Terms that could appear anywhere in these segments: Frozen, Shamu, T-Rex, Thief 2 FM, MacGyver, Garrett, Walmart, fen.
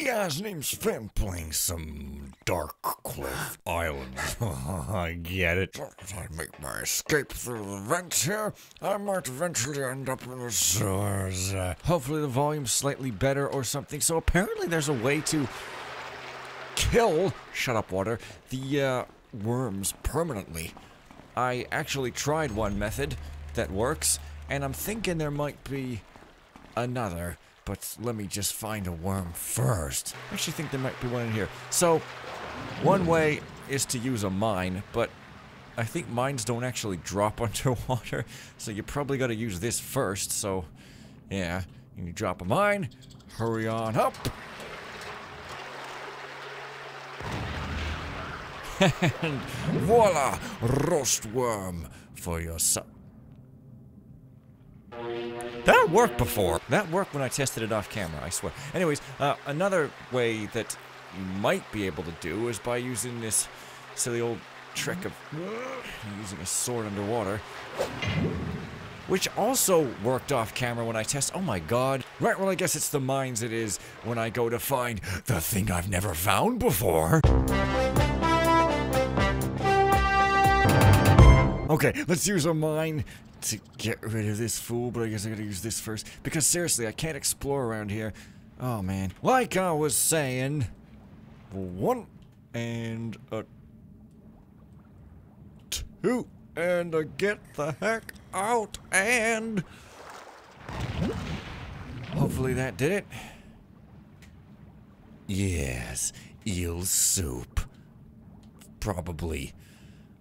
Hey guys, name's Finn, playing some Dark Cliff Island. I get it. I make my escape through the vents here. I might eventually end up in the sewers. Hopefully the volume's slightly better or something. So apparently there's a way to kill, shut up water, the worms permanently. I actually tried one method that works, and I'm thinking there might be another. But let me just find a worm first. I actually think there might be one in here. So, one way is to use a mine, but I think mines don't actually drop underwater. So you probably gotta use this first, so yeah. You drop a mine, hurry on up. And voila, roast worm for your supper. That worked before. That worked when I tested it off camera, I swear. Anyways, another way that you might be able to do is by using this silly old trick of using a sword underwater, which also worked off camera when I test. Oh my god. Right, well I guess it's the mines it is when I go to find the thing I've never found before. Okay, let's use a mine to get rid of this fool, but I guess I gotta use this first. Because seriously, I can't explore around here. Oh man. Like I was saying, one and a two and a get the heck out and hopefully that did it. Yes, eel soup. Probably.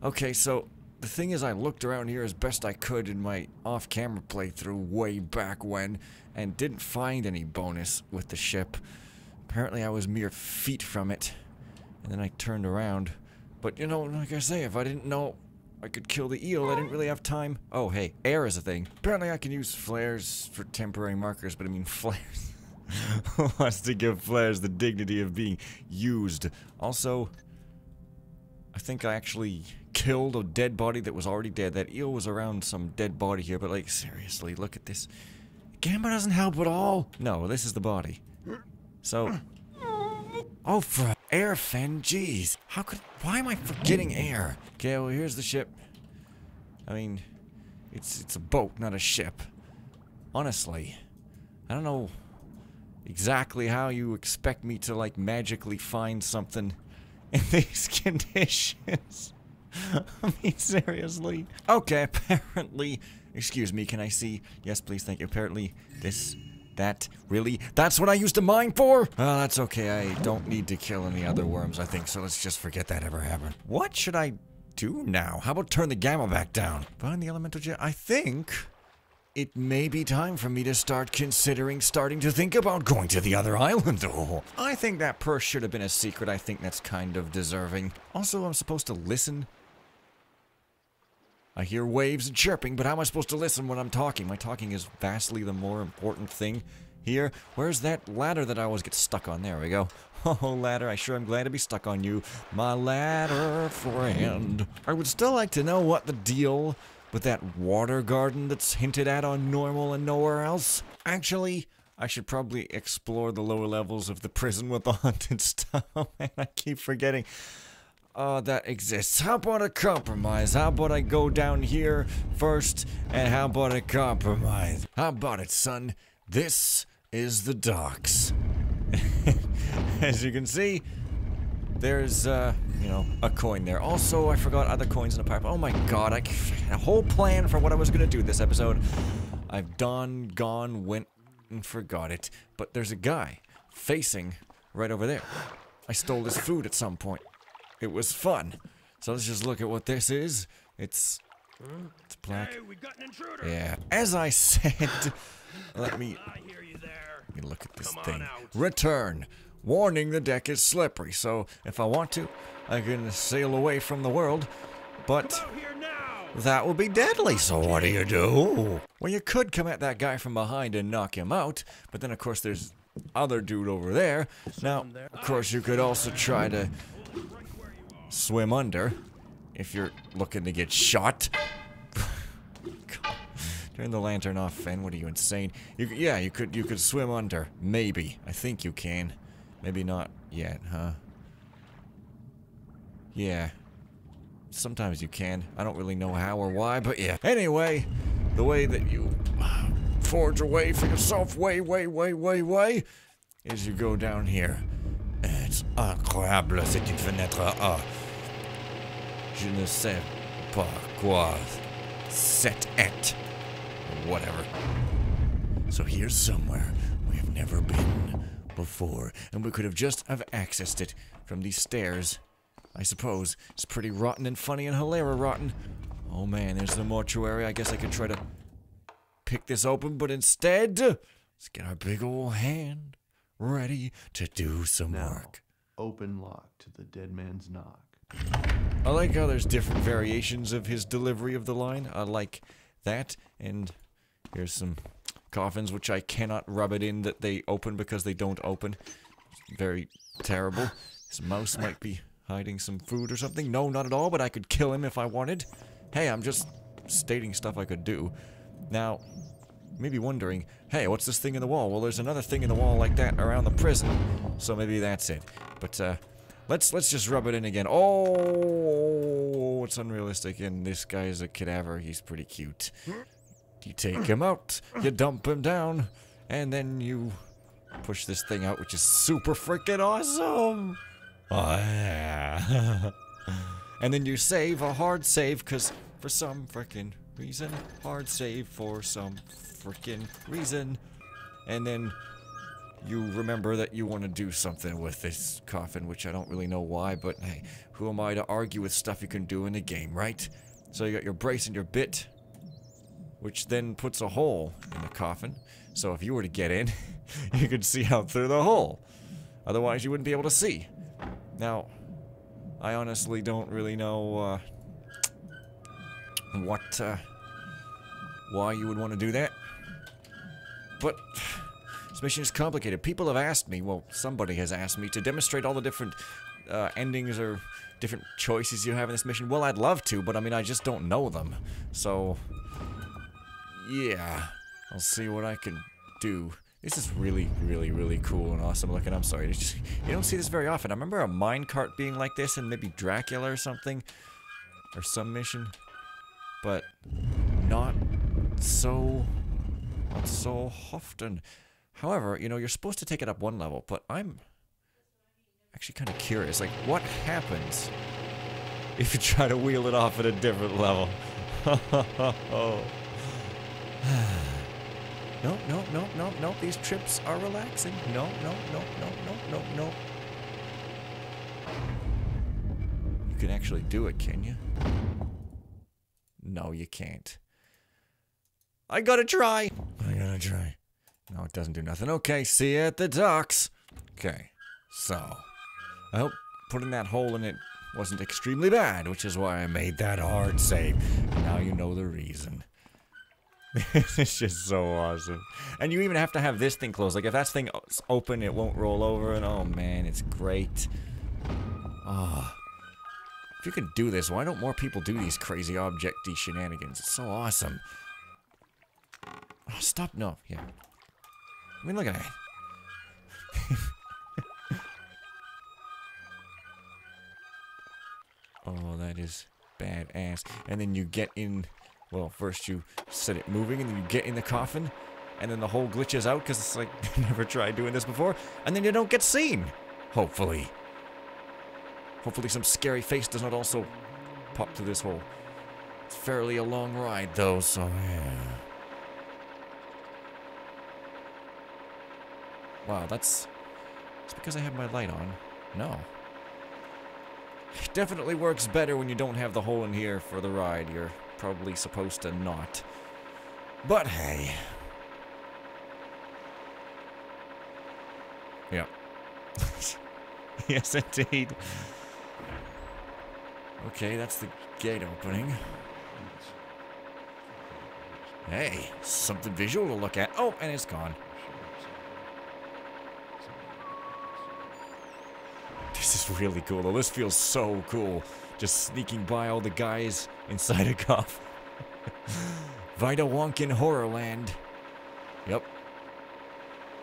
Okay, so the thing is, I looked around here as best I could in my off-camera playthrough way back when, and didn't find any bonus with the ship. Apparently I was mere feet from it, and then I turned around. But you know, like I say, if I didn't know I could kill the eel, I didn't really have time. Oh hey, air is a thing. Apparently I can use flares for temporary markers, but I mean flares. Who wants to give flares the dignity of being used? Also, I think I actually killed a dead body that was already dead. That eel was around some dead body here, but like, seriously, look at this. Gamma doesn't help at all. No, this is the body. So, oh, for air, Fen, jeez. How could, why am I forgetting air? Okay, well, here's the ship. I mean, it's a boat, not a ship. Honestly, I don't know exactly how you expect me to, like, magically find something in these conditions. I mean, seriously. Okay, apparently, excuse me, can I see? Yes, please, thank you. Apparently, this, that, really? That's what I used to mine for? Oh, that's okay, I don't need to kill any other worms, I think, so let's just forget that ever happened. What should I do now? How about turn the gamma back down? Find the elemental jet. I think it may be time for me to start considering starting to think about going to the other island. Oh, I think that purse should have been a secret. I think that's kind of deserving. Also, I'm supposed to listen. I hear waves and chirping, but how am I supposed to listen when I'm talking? My talking is vastly the more important thing here. Where's that ladder that I always get stuck on? There we go. Oh, ladder, I sure am glad to be stuck on you, my ladder friend. I would still like to know what the deal with that water garden that's hinted at on normal and nowhere else. Actually, I should probably explore the lower levels of the prison with the haunted stuff. Man, I keep forgetting. That exists. How about a compromise? How about I go down here first, and how about a compromise? How about it, son? This is the docks. As you can see, there's, you know, a coin there. Also, I forgot other coins in the pipe. Oh my god, I had a whole plan for what I was gonna do this episode. I've done, gone, went, and forgot it. But there's a guy facing right over there. I stole his food at some point. It was fun. So let's just look at what this is. It's black. Hey, we got an intruder. Yeah. As I said, let me look at this thing. Return. Warning, the deck is slippery. So if I want to, I can sail away from the world. But that will be deadly. So what do you do? Well, you could come at that guy from behind and knock him out. But then, of course, there's other dude over there. Now, of course, you could also try to swim under if you're looking to get shot. God. Turn the lantern off, Fen. What are you, insane? Yeah, you could swim under. Maybe. I think you can. Maybe not yet, huh? Yeah. Sometimes you can. I don't really know how or why, but yeah. Anyway, the way that you forge a way for yourself way is you go down here. It's incroyable, c'est une fenêtre à je ne sais pas quoi set et whatever. So here's somewhere we have never been before, and we could have just have accessed it from these stairs. I suppose it's pretty rotten and funny and hilarious rotten. Oh man, there's the mortuary. I guess I could try to pick this open, but instead, let's get our big old hand ready to do some work. Open lock to the dead man's knock. I like how there's different variations of his delivery of the line. I like that. And here's some coffins which I cannot rub it in that they open because they don't open. It's very terrible. This mouse might be hiding some food or something. No, not at all, but I could kill him if I wanted. Hey, I'm just stating stuff I could do. Now, you may be wondering, hey, what's this thing in the wall? Well, there's another thing in the wall like that around the prison. So maybe that's it. But, let's just rub it in again. Oh, it's unrealistic, and this guy is a cadaver. He's pretty cute. You take him out, you dump him down, and then you push this thing out, which is super freaking awesome. Oh, yeah. And then you save a hard save, because for some freaking reason, hard save for some freaking reason, and then you remember that you want to do something with this coffin, which I don't really know why, but hey, who am I to argue with stuff you can do in a game, right? So you got your brace and your bit, which then puts a hole in the coffin. So if you were to get in, you could see out through the hole. Otherwise, you wouldn't be able to see. Now, I honestly don't really know why you would want to do that. But this mission is complicated. People have asked me, well, somebody has asked me to demonstrate all the different endings or different choices you have in this mission. Well, I'd love to, but I mean, I just don't know them. So, yeah, I'll see what I can do. This is really, really, really cool and awesome looking. I'm sorry, just, you don't see this very often. I remember a minecart being like this and maybe Dracula or something, or some mission, but not so, not so often. However, you know, you're supposed to take it up one level, but I'm actually kind of curious, like, what happens if you try to wheel it off at a different level? No, no, no, no, no, these trips are relaxing. No, no, no, no, no, no, no. You can actually do it, can you? No, you can't. I gotta try! I gotta try. No, it doesn't do nothing. Okay, see you at the docks. Okay, so I hope putting that hole in it wasn't extremely bad, which is why I made that hard save. Now you know the reason. It's just so awesome. And you even have to have this thing closed. Like, if that thing's open, it won't roll over. And oh man, it's great. Ah. Oh. If you could do this, why don't more people do these crazy objecty shenanigans? It's so awesome. Oh, stop. No. Yeah. I mean, look at that. Oh, that is badass. And then you get in. Well, first you set it moving, and then you get in the coffin, and then the hole glitches out because it's like, I never tried doing this before, and then you don't get seen. Hopefully. Hopefully some scary face does not also pop through this hole. It's fairly a long ride, though, so yeah. Wow, that's... It's because I have my light on. No. It definitely works better when you don't have the hole in here for the ride. You're probably supposed to not. But hey. Yeah. Yes, indeed. Okay, that's the gate opening. Hey, something visual to look at. Oh, and it's gone. This is really cool, though. This feels so cool. Just sneaking by all the guys inside a coffin. Vita Wonkin Horrorland. Yep.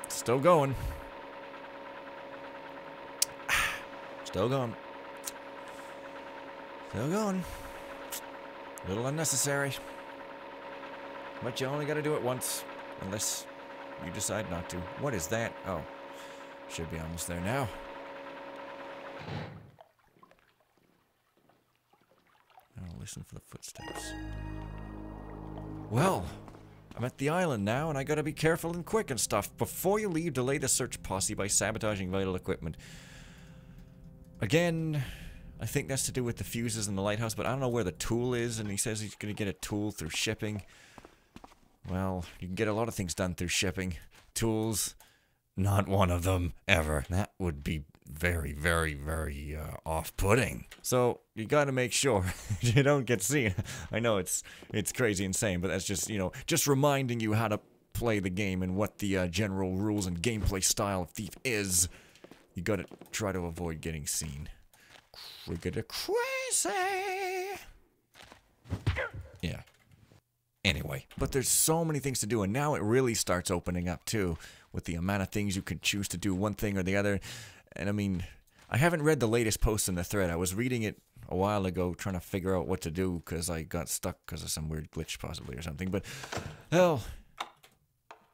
Still going. Still going. Still going. A little unnecessary. But you only gotta do it once. Unless you decide not to. What is that? Oh. Should be almost there now. I'll listen for the footsteps. Well, I'm at the island now, and I gotta be careful and quick and stuff. Before you leave, delay the search posse by sabotaging vital equipment. Again, I think that's to do with the fuses in the lighthouse, but I don't know where the tool is, and he says he's gonna get a tool through shipping. Well, you can get a lot of things done through shipping. Tools, not one of them, ever. That would be very, very, very off-putting. So, you gotta make sure you don't get seen. I know it's crazy insane, but that's just, you know, just reminding you how to play the game and what the general rules and gameplay style of Thief is. You gotta try to avoid getting seen. Crickety crazy! Yeah. Anyway, but there's so many things to do, and now it really starts opening up, too, with the amount of things you can choose to do one thing or the other. And I mean, I haven't read the latest post in the thread. I was reading it a while ago, trying to figure out what to do, because I got stuck because of some weird glitch, possibly, or something. But, hell,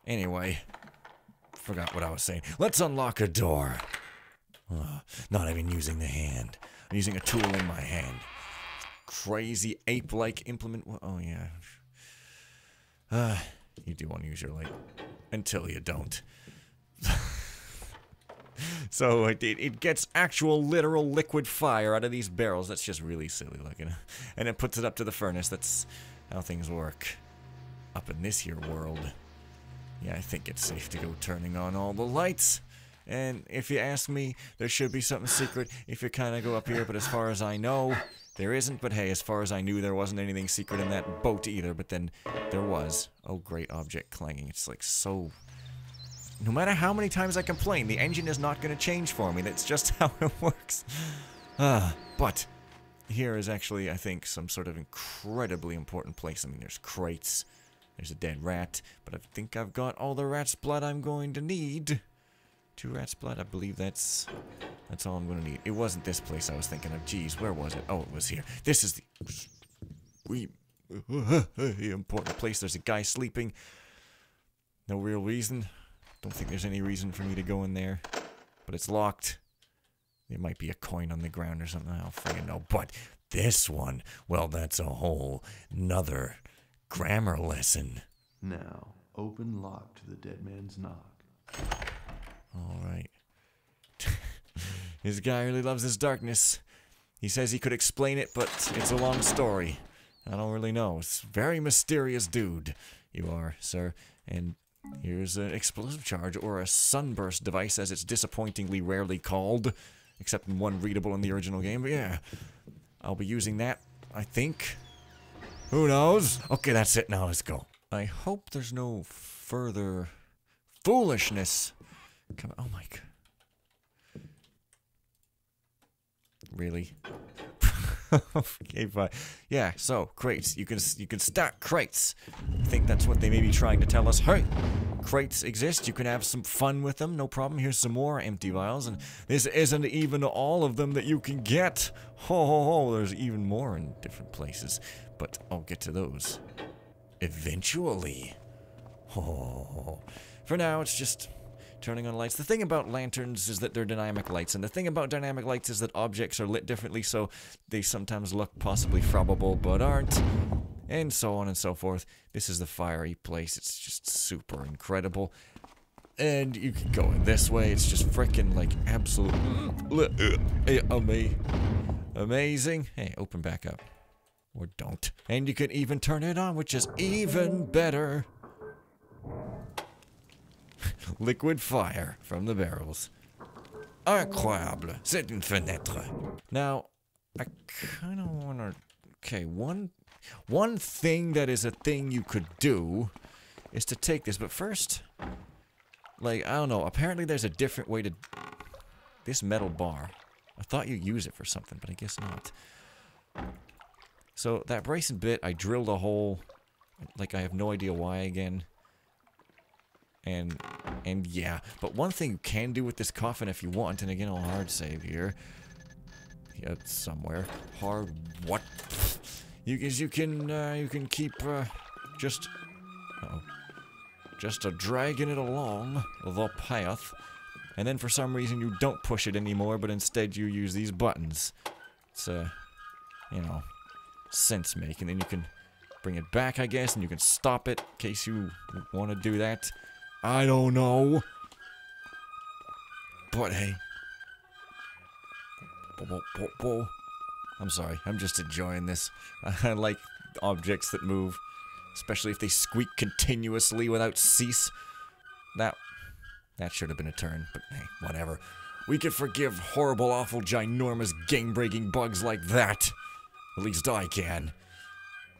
anyway, forgot what I was saying. Let's unlock a door. Not even using the hand. I'm using a tool in my hand. Crazy ape-like implement. Oh, yeah. You do want to use your light. Until you don't. So it gets actual literal liquid fire out of these barrels. That's just really silly looking. And it puts it up to the furnace. That's how things work up in this here world. Yeah, I think it's safe to go turning on all the lights. And if you ask me, there should be something secret if you kind of go up here. But as far as I know, there isn't. But hey, as far as I knew, there wasn't anything secret in that boat either. But then there was. Oh, great object clanging. It's like so... No matter how many times I complain, the engine is not going to change for me. That's just how it works. But here is actually, I think, some sort of incredibly important place. I mean, there's crates. There's a dead rat. But I think I've got all the rat's blood I'm going to need. 2 rat's blood, I believe that's all I'm going to need. It wasn't this place I was thinking of. Jeez, where was it? Oh, it was here. This is the important place. There's a guy sleeping. No real reason. Don't think there's any reason for me to go in there, but it's locked. There might be a coin on the ground or something. I don't freaking know. But this one, well, that's a whole nother grammar lesson. Now, open lock to the dead man's knock. All right. This guy really loves this darkness. He says he could explain it, but it's a long story. I don't really know. It's a very mysterious dude you are, sir, and... Here's an explosive charge, or a sunburst device, as it's disappointingly rarely called, except in one readable in the original game, but yeah. I'll be using that, I think. Who knows? Okay, that's it now, let's go. I hope there's no further foolishness. Come on, oh my god. Really? Okay, fine. Yeah, so, crates. You can stack crates. I think that's what they may be trying to tell us. Hey! Crates exist. You can have some fun with them. No problem. Here's some more empty vials. And this isn't even all of them that you can get. Ho, ho, ho. There's even more in different places. But I'll get to those. Eventually. Oh. For now, it's just... turning on lights. The thing about lanterns is that they're dynamic lights, and the thing about dynamic lights is that objects are lit differently, so they sometimes look possibly flammable, but aren't, and so on and so forth. This is the fiery place. It's just super incredible. And you can go in this way. It's just freaking, like, absolutely amazing. Hey, open back up. Or don't. And you can even turn it on, which is even better. Liquid fire from the barrels. Incroyable. C'est une fenêtre. Now, I kind of want to... Okay, one thing that is a thing you could do is to take this. But first, like, I don't know. Apparently there's a different way to... This metal bar. I thought you'd use it for something, but I guess not. So, that bracing bit, I drilled a hole. Like, I have no idea why again. And yeah, but one thing you can do with this coffin if you want, and again, I'll hard save here, somewhere. Hard what? You can keep just just dragging it along the path, and then for some reason you don't push it anymore, but instead you use these buttons. It's you know, sense making. Then you can bring it back, I guess, and you can stop it in case you want to do that. I don't know. But hey. Whoa. I'm sorry, I'm just enjoying this. I like objects that move, especially if they squeak continuously without cease. That should have been a turn, but hey, whatever. We can forgive horrible, awful, ginormous, game-breaking bugs like that. At least I can.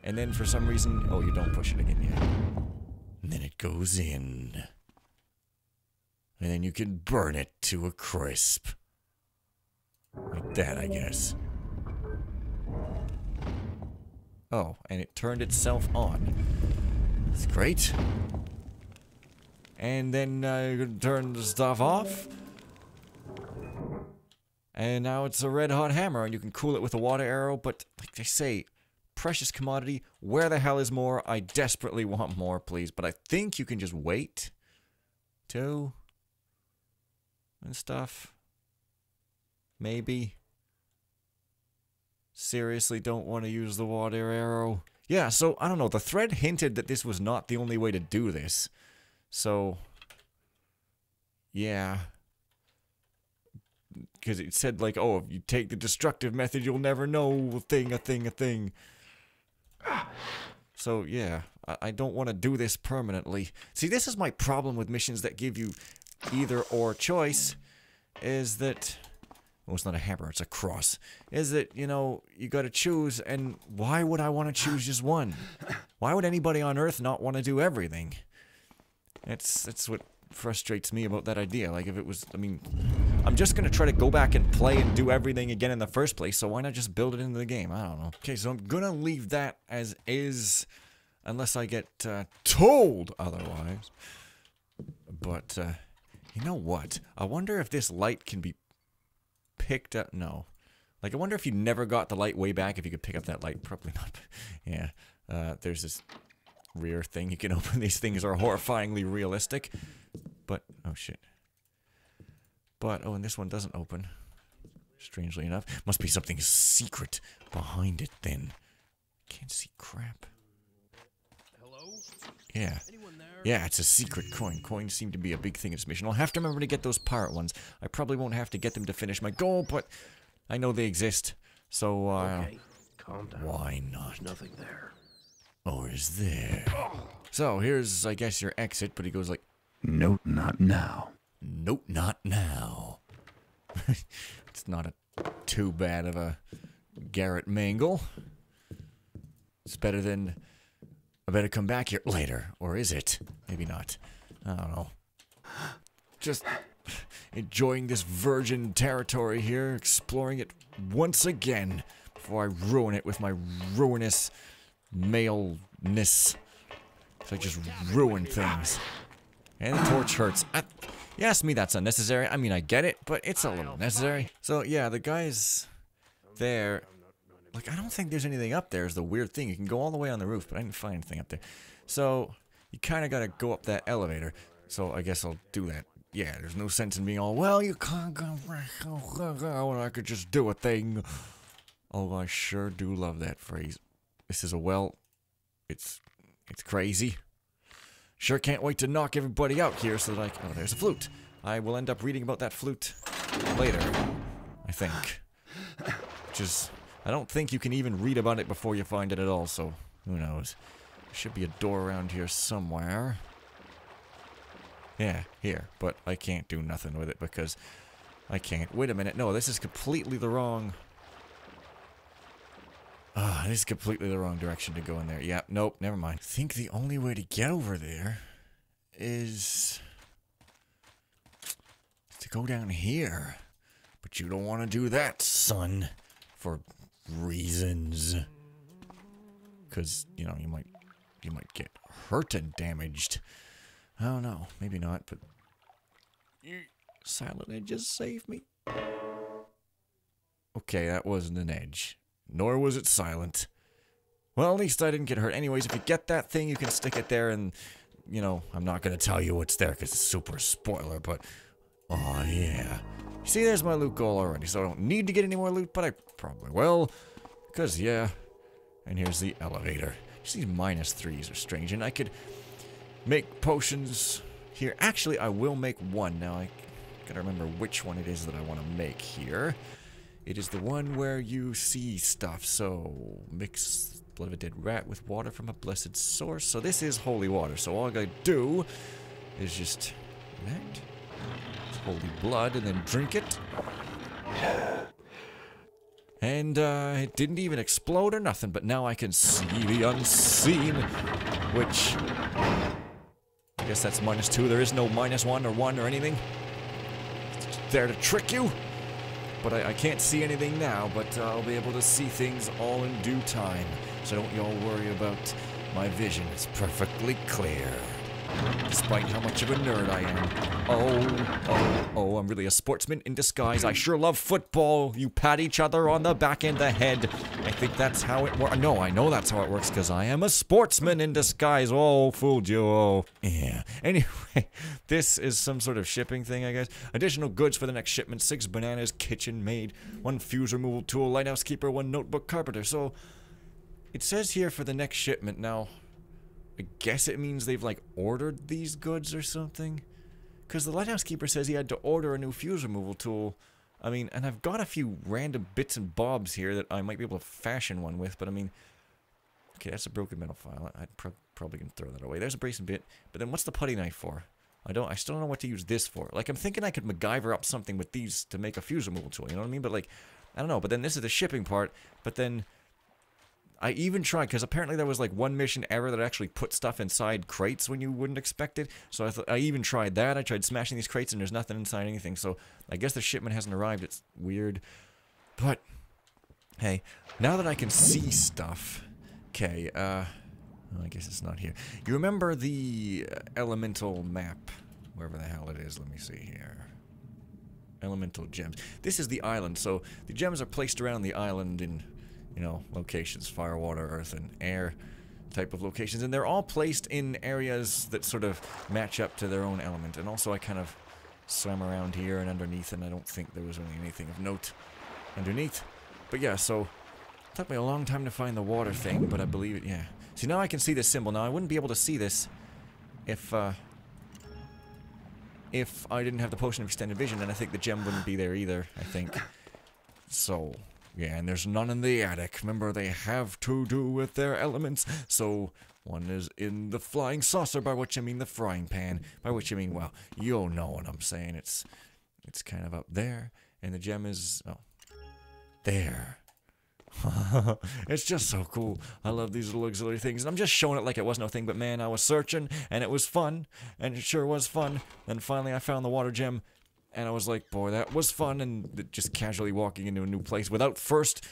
And then for some reason, oh, you don't push it again yet. And then it goes in. And then you can burn it to a crisp. Like that, I guess. Oh, and it turned itself on. That's great. And then you can turn the stuff off. And now it's a red-hot hammer, and you can cool it with a water arrow, but like they say, precious commodity, where the hell is more? I desperately want more, please. But I think you can just wait. Two. And stuff. Maybe. Seriously, don't want to use the water arrow. Yeah, so, I don't know. The thread hinted that this was not the only way to do this. So, yeah. Because it said, like, oh, if you take the destructive method, you'll never know a thing. So, yeah. I don't want to do this permanently. See, this is my problem with missions that give you either or choice, is that... well, it's not a hammer, it's a cross. Is that, you know, you gotta choose, and why would I want to choose just one? Why would anybody on Earth not want to do everything? That's what frustrates me about that idea. Like, if it was, I mean, I'm just gonna try to go back and play and do everything again in the first place, so why not just build it into the game? I don't know. Okay, so I'm gonna leave that as is, unless I get told otherwise. But, you know what? I wonder if this light can be picked up. No. Like, I wonder if you never got the light way back, if you could pick up that light. Probably not. Yeah. There's this rear thing you can open. These things are horrifyingly realistic. But, oh shit. But, oh, and this one doesn't open. Strangely enough. Must be something secret behind it then. Can't see crap. Hello? Yeah. Yeah, it's a secret coin. Coins seem to be a big thing in this mission. I'll have to remember to get those pirate ones. I probably won't have to get them to finish my goal, but I know they exist. So, okay. Calm down. Why not? There's nothing there. Or is there? Oh. So, here's, I guess, your exit, but he goes like... nope, not now. Nope, not now. It's not too bad of a Garrett Mangle. It's better than... I better come back here later, or is it? Maybe not. I don't know. Just enjoying this virgin territory here, exploring it once again before I ruin it with my ruinous maleness. So I just ruin things. And the torch hurts. You ask me, that's unnecessary. I mean, I get it, but it's a little necessary. So yeah, the guy's there. Like, I don't think there's anything up there is the weird thing. You can go all the way on the roof, but I didn't find anything up there. So, you kind of got to go up that elevator. So, I guess I'll do that. Yeah, there's no sense in being all, well, you can't go and I could just do a thing. Oh, I sure do love that phrase. This is a, well, it's crazy. Sure can't wait to knock everybody out here so that I can, oh, there's a flute. I will end up reading about that flute later, I think. Which is... I don't think you can even read about it before you find it at all, so who knows. There should be a door around here somewhere. Yeah, here, but I can't do nothing with it because I can't. Wait a minute, no, this is completely the wrong... ah, this is completely the wrong direction to go in there. Yeah, nope, never mind. I think the only way to get over there is... to go down here. But you don't want to do that, son. For... reasons, because you know you might get hurt and damaged. I don't know, maybe not. But Silent Edge just saved me. Okay, that wasn't an edge. Nor was it silent. Well, at least I didn't get hurt. Anyways, if you get that thing, you can stick it there and... You know, I'm not gonna tell you what's there because it's super spoiler, but... Oh yeah. See, there's my loot goal already, so I don't need to get any more loot, but I probably will. Because, yeah. And here's the elevator. Just these -3s are strange, and I could make potions here. Actually, I will make one. Now, I gotta remember which one it is that I want to make here. It is the one where you see stuff, so mix... blood of a dead rat with water from a blessed source. So this is holy water. So all I gotta do is just that. It's holy blood and then drink it. And it didn't even explode or nothing, but now I can see the unseen, which I guess that's -2. There is no -1 or 1 or anything. It's just there to trick you. But I can't see anything now, but I'll be able to see things all in due time. So don't y'all worry about my vision. It's perfectly clear. Despite how much of a nerd I am. Oh, I'm really a sportsman in disguise. I sure love football. You pat each other on the back and the head. I think that's how it works. No, I know that's how it works because I am a sportsman in disguise. Oh, fooled you. Oh, yeah. Anyway, this is some sort of shipping thing, I guess. Additional goods for the next shipment. 6 bananas, kitchen maid, 1 fuse removal tool, lighthouse keeper, 1 notebook carpenter. So, it says here for the next shipment now. I guess it means they've, like, ordered these goods or something. Because the lighthouse keeper says he had to order a new fuse removal tool. I mean, and I've got a few random bits and bobs here that I might be able to fashion one with, but I mean... Okay, that's a broken metal file. I'd probably gonna throw that away. There's a bracing bit. But then what's the putty knife for? I still don't know what to use this for. Like, I'm thinking I could MacGyver up something with these to make a fuse removal tool, you know what I mean? But, like, I don't know. But then this is the shipping part, but then... I even tried, because apparently there was like one mission ever that actually put stuff inside crates when you wouldn't expect it. So I even tried that. I tried smashing these crates and there's nothing inside anything. So I guess the shipment hasn't arrived. It's weird. But, hey, now that I can see stuff... Okay, well, I guess it's not here. You remember the elemental map? Wherever the hell it is. Let me see here. Elemental gems. This is the island. So the gems are placed around the island in... You know, locations, fire, water, earth, and air type of locations. And they're all placed in areas that sort of match up to their own element. And also I kind of swam around here and underneath, and I don't think there was really anything of note underneath. But yeah, so it took me a long time to find the water thing, but I believe it, yeah. See, now I can see this symbol. Now, I wouldn't be able to see this if I didn't have the potion of extended vision, and I think the gem wouldn't be there either, I think. So... Yeah, and there's none in the attic. Remember, they have to do with their elements. So, one is in the flying saucer, by which I mean the frying pan. By which I mean, well, you'll know what I'm saying. It's kind of up there. And the gem is, oh, there. It's just so cool. I love these little auxiliary things. And I'm just showing it like it was no thing, but man, I was searching, and it was fun. And it sure was fun. Then finally I found the water gem. And I was like, boy, that was fun, and just casually walking into a new place without first...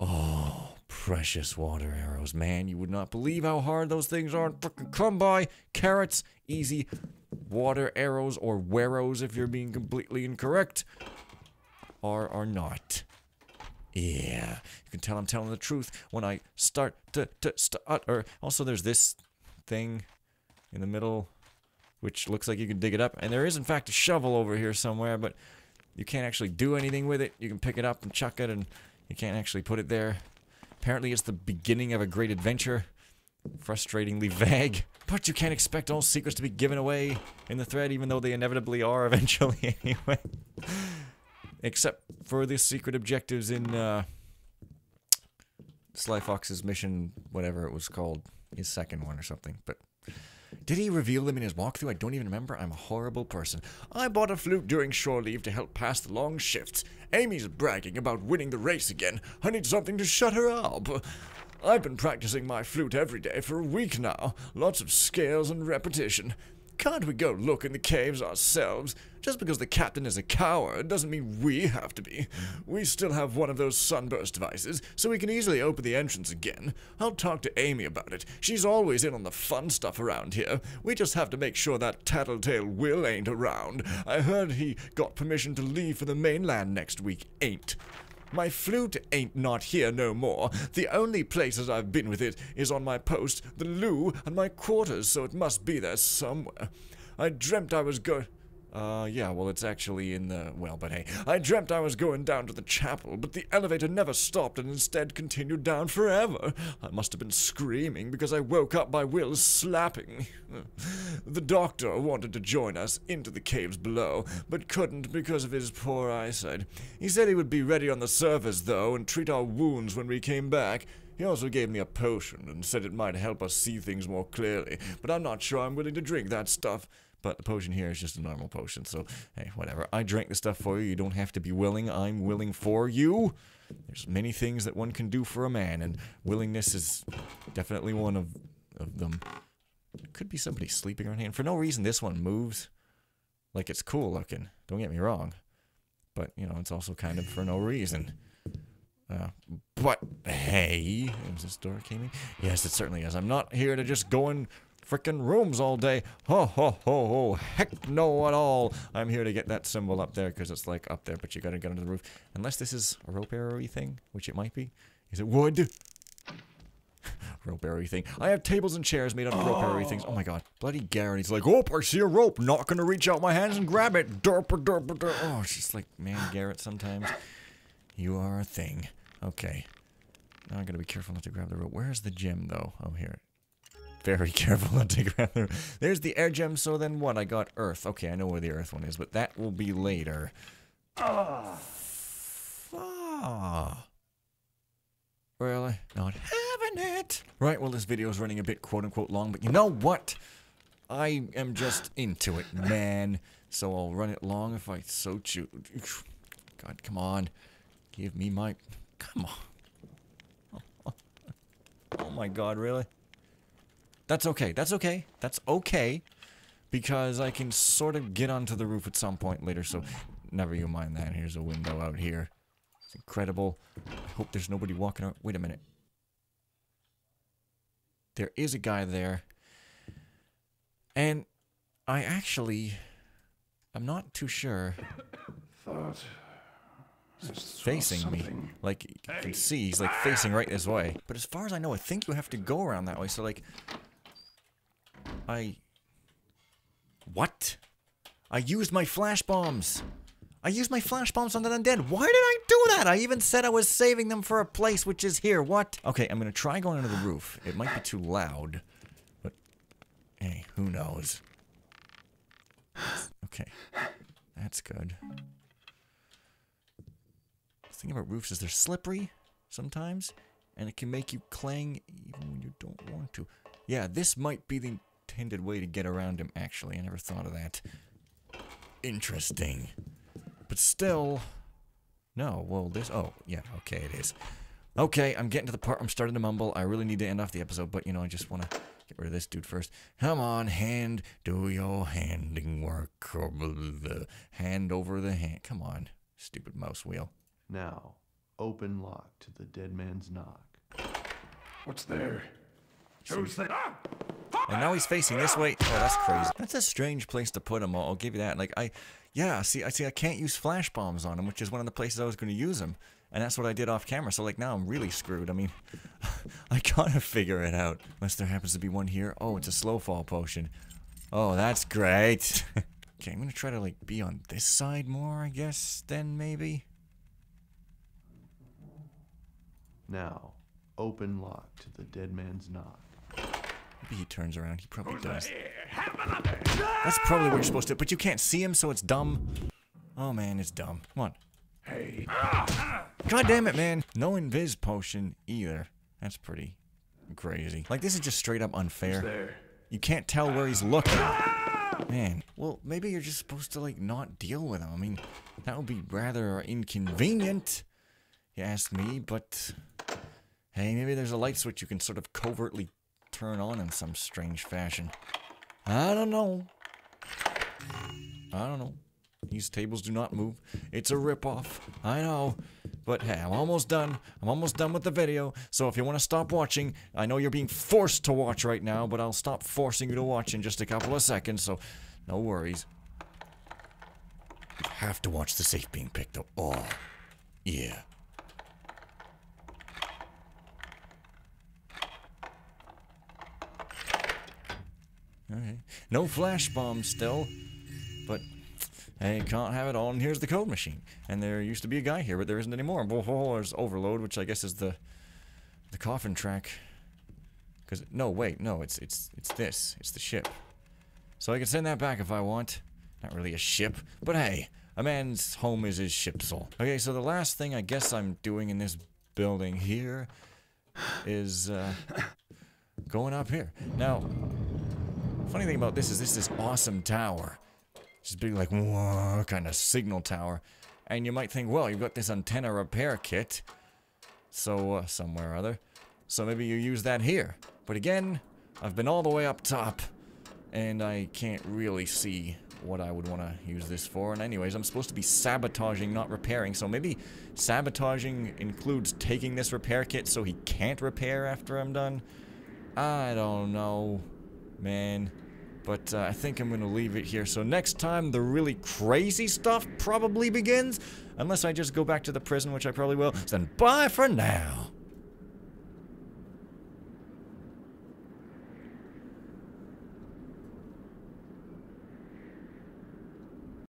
Oh, precious water arrows, man. You would not believe how hard those things are to frickin' come by. Carrots, easy. Water arrows, or werrows if you're being completely incorrect, are not. Yeah. You can tell I'm telling the truth when I start to stutter. Also, there's this thing in the middle... which looks like you can dig it up. And there is, in fact, a shovel over here somewhere, but you can't actually do anything with it. You can pick it up and chuck it, and you can't actually put it there. Apparently, it's the beginning of a great adventure. Frustratingly vague. But you can't expect all secrets to be given away in the thread, even though they inevitably are eventually anyway. Except for the secret objectives in, Sly Fox's mission, whatever it was called. His second one or something, but... Did he reveal them in his walkthrough? I don't even remember. I'm a horrible person. I bought a flute during shore leave to help pass the long shifts. Amy's bragging about winning the race again. I need something to shut her up. I've been practicing my flute every day for a week now. Lots of scales and repetition. Can't we go look in the caves ourselves? Just because the captain is a coward doesn't mean we have to be. We still have one of those sunburst devices, so we can easily open the entrance again. I'll talk to Amy about it. She's always in on the fun stuff around here. We just have to make sure that tattletale Will ain't around. I heard he got permission to leave for the mainland next week. Ain't. My flute ain't not here no more. The only places I've been with it is on my post, the loo, and my quarters, so it must be there somewhere. I dreamt I was going... yeah, well, it's actually in the... well, but hey. I dreamt I was going down to the chapel, but the elevator never stopped and instead continued down forever. I must have been screaming because I woke up by Will slapping. The doctor wanted to join us into the caves below, but couldn't because of his poor eyesight. He said he would be ready on the surface, though, and treat our wounds when we came back. He also gave me a potion and said it might help us see things more clearly, but I'm not sure I'm willing to drink that stuff. But the potion here is just a normal potion, so hey, whatever. I drank the stuff for you. You don't have to be willing. I'm willing for you. There's many things that one can do for a man, and willingness is definitely one of them. There could be somebody sleeping around here. And for no reason, this one moves like it's cool looking. Don't get me wrong. But, you know, it's also kind of for no reason. But, hey. Is this door came in? Yes, it certainly is. I'm not here to just go and... frickin' rooms all day. Ho, ho, ho, ho. Heck no at all. I'm here to get that symbol up there because it's like up there, but you gotta get under the roof. Unless this is a rope arrow-y thing, which it might be. Is it wood? Rope arrow-y thing. I have tables and chairs made out of rope arrow-y things. Oh my god. Bloody Garen. He's like, oh, I see a rope. Not gonna reach out my hands and grab it. Derp, derp, derp. Oh, it's just like, man, Garrett, sometimes you are a thing. Okay. Now I gotta be careful not to grab the rope. Where's the gem, though? Oh, here. Very careful not to grab the... There's the air gem, so then what? I got earth. Okay, I know where the earth one is, but that will be later. Really? Not having it! Right, well, this video is running a bit quote-unquote long, but you know what? I am just into it, man. So I'll run it long if I so choose. God, come on. Give me my... Come on. Oh my god, really? That's okay, that's okay, that's okay, because I can sort of get onto the roof at some point later, so never you mind that. Here's a window out here. It's incredible. I hope there's nobody walking out. Wait a minute. There is a guy there, and I actually, I'm not too sure. He's facing me, like you can see, he's like facing right this way. But as far as I know, I think you have to go around that way, so like... What? I used my flash bombs! I used my flash bombs on the undead! Why did I do that? I even said I was saving them for a place which is here, what? Okay, I'm gonna try going under the roof. It might be too loud, but... hey, who knows? Okay. That's good. The thing about roofs is they're slippery, sometimes, and it can make you clang even when you don't want to. Yeah, this might be the... intended way to get around him, actually. I never thought of that. Interesting. But still... no, well, this... oh, yeah, okay, it is. Okay, I'm getting to the part I'm starting to mumble. I really need to end off the episode, but, you know, I just want to get rid of this dude first. Come on, hand. Do your handing work. Hand over the hand. Come on, stupid mouse wheel. Now, open lock to the dead man's knock. What's there? Who's there? Ah! And now he's facing this way. Oh, that's crazy. That's a strange place to put him. I'll give you that. Like, see, I can't use flash bombs on him, which is one of the places I was going to use him. And that's what I did off camera. So, like, now I'm really screwed. I mean, I gotta figure it out. Unless there happens to be one here. Oh, it's a slow fall potion. Oh, that's great. Okay, I'm going to try to, like, be on this side more, I guess, then maybe. Now, open lock to the dead man's knock. Maybe he turns around. He probably does. That's probably what you're supposed to do, but you can't see him, so it's dumb. Oh, man, it's dumb. Come on. Hey. God damn it, man. No invis potion either. That's pretty crazy. Like, this is just straight up unfair. You can't tell where he's looking. Man, well, maybe you're just supposed to, like, not deal with him. I mean, that would be rather inconvenient, you ask me, but... hey, maybe there's a light switch you can sort of covertly turn on in some strange fashion. I don't know. I don't know. These tables do not move. It's a ripoff. I know. But hey, I'm almost done. I'm almost done with the video. So if you want to stop watching, I know you're being forced to watch right now, but I'll stop forcing you to watch in just a couple of seconds, so no worries. You have to watch the safe being picked up. Oh, yeah. Okay. No flash bombs still, but... Hey, can't have it all, and here's the code machine. And there used to be a guy here, but there isn't anymore. Oh, there's Overload, which I guess is the coffin track. Cause no, wait, no, it's this. It's the ship. So I can send that back if I want. Not really a ship, but hey, a man's home is his ship soul. Okay, so the last thing I guess I'm doing in this building here is going up here. Now, funny thing about this is this awesome tower. Just big, like, whoa, kind of signal tower. And you might think, well, you've got this antenna repair kit. So, somewhere or other. So maybe you use that here. But again, I've been all the way up top. And I can't really see what I would want to use this for. And anyways, I'm supposed to be sabotaging, not repairing. So maybe sabotaging includes taking this repair kit so he can't repair after I'm done. I don't know, man. But I think I'm going to leave it here. So next time, the really crazy stuff probably begins. Unless I just go back to the prison, which I probably will. So then bye for now.